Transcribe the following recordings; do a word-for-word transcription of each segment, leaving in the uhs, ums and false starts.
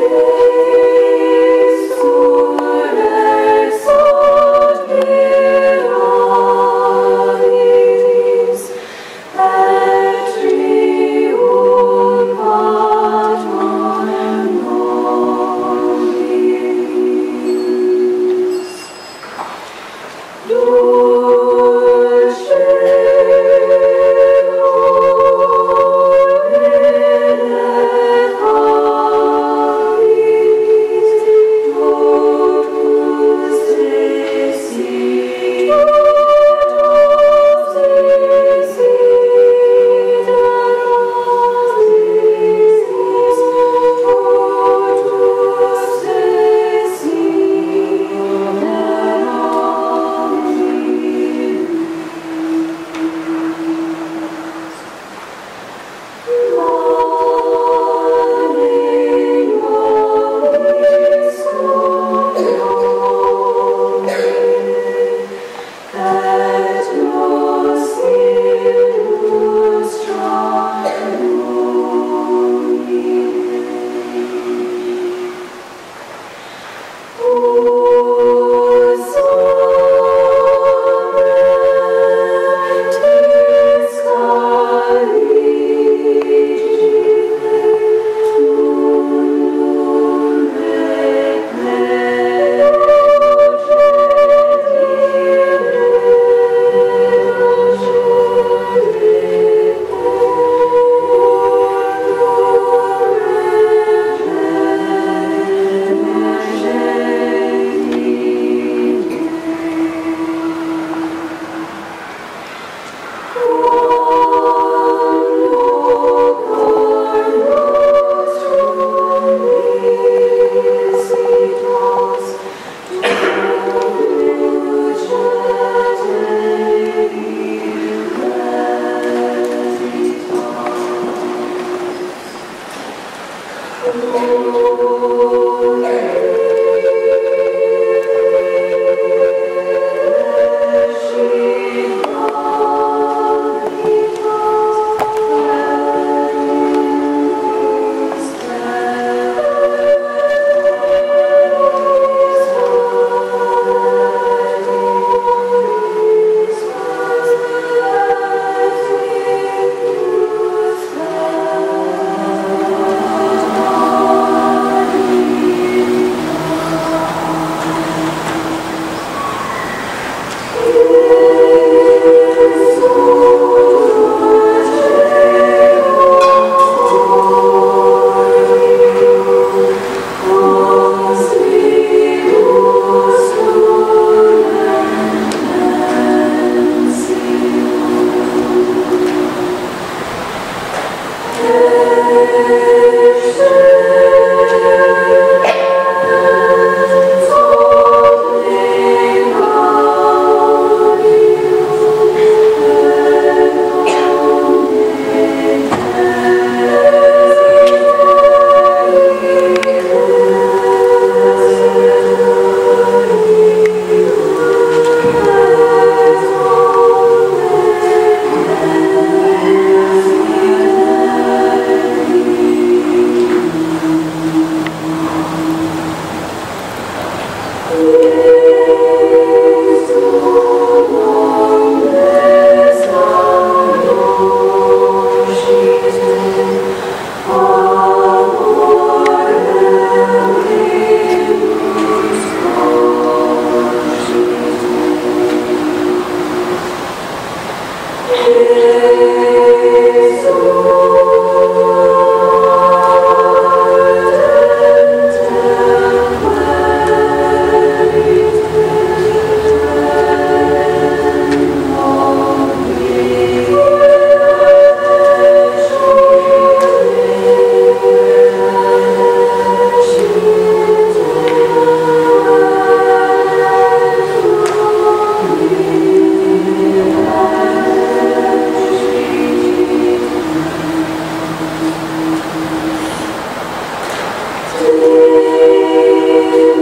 Today,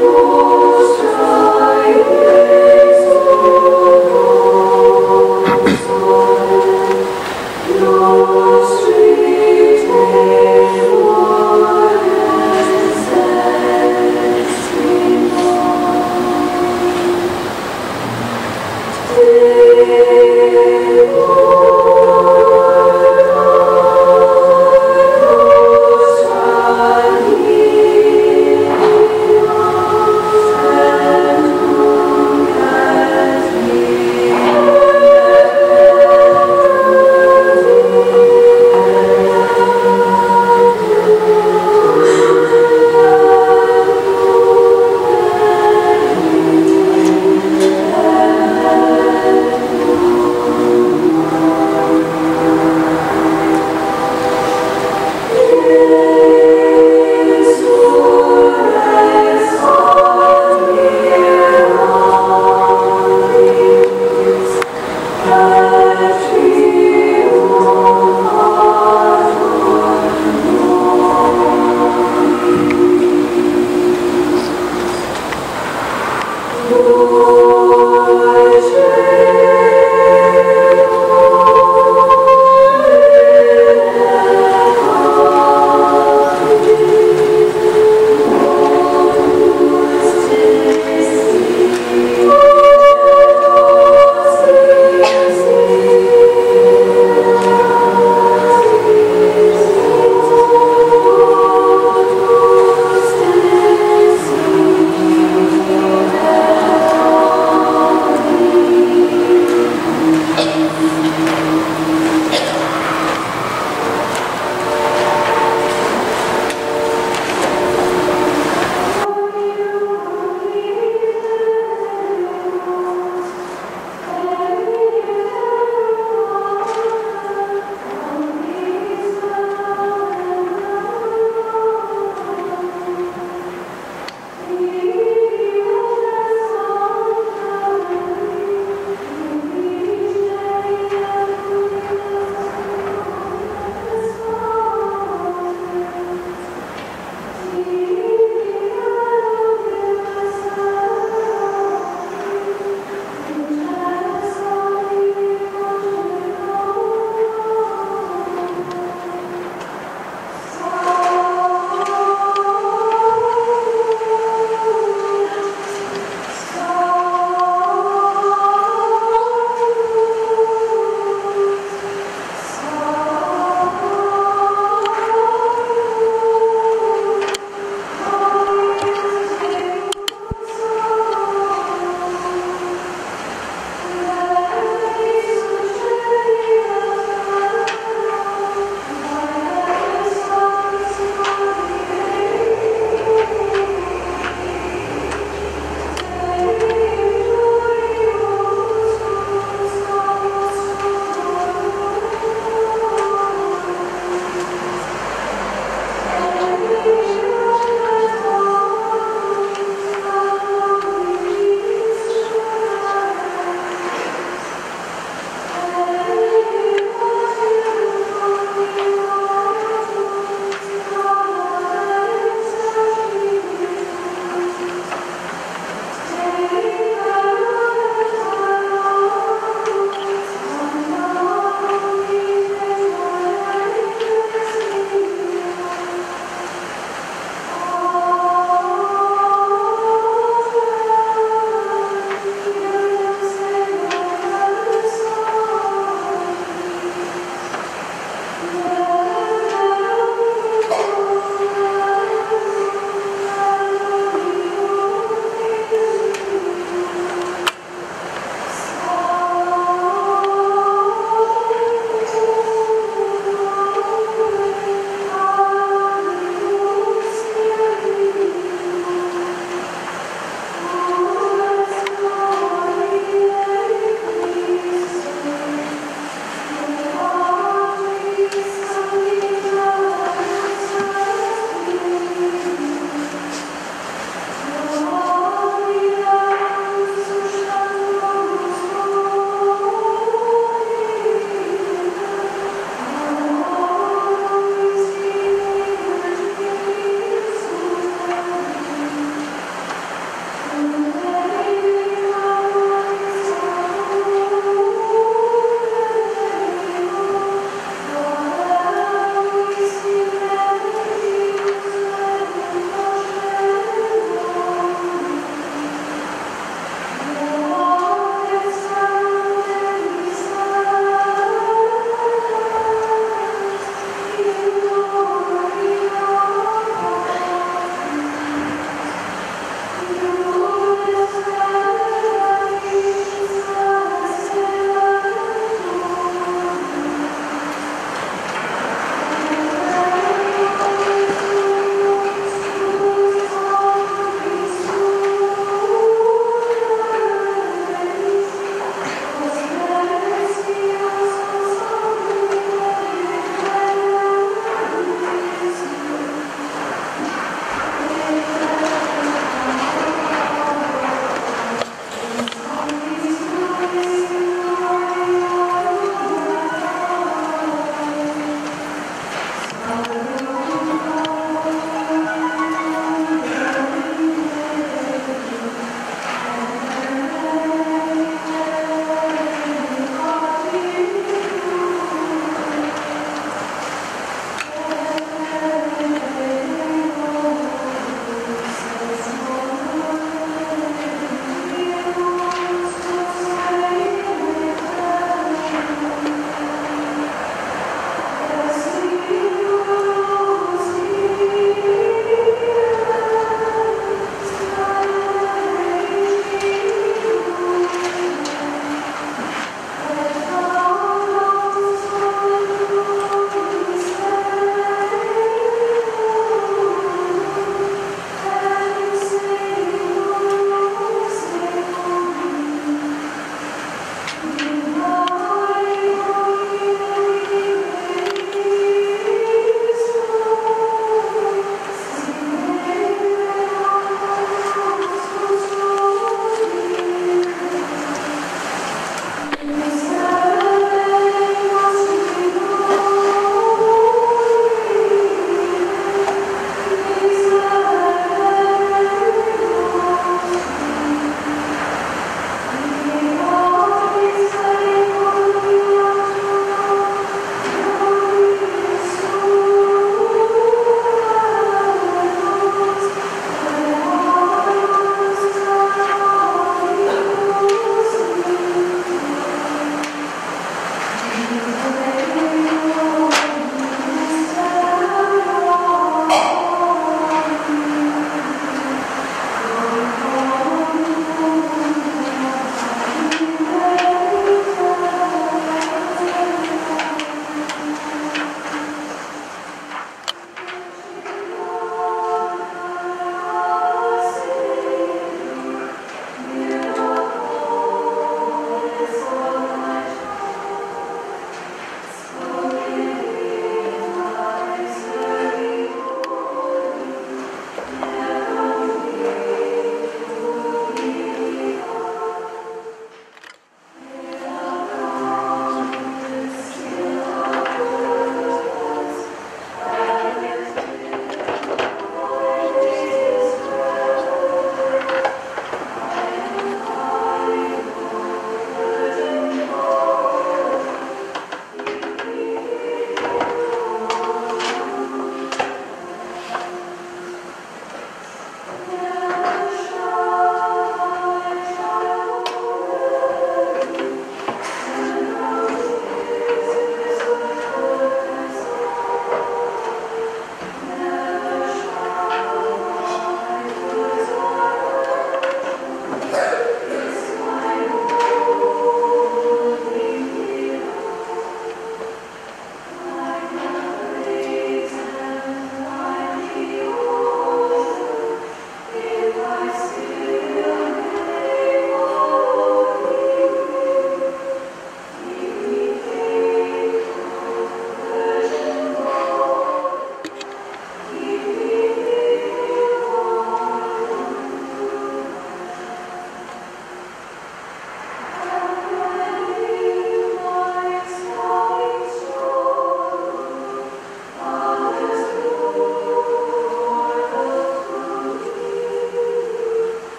most high.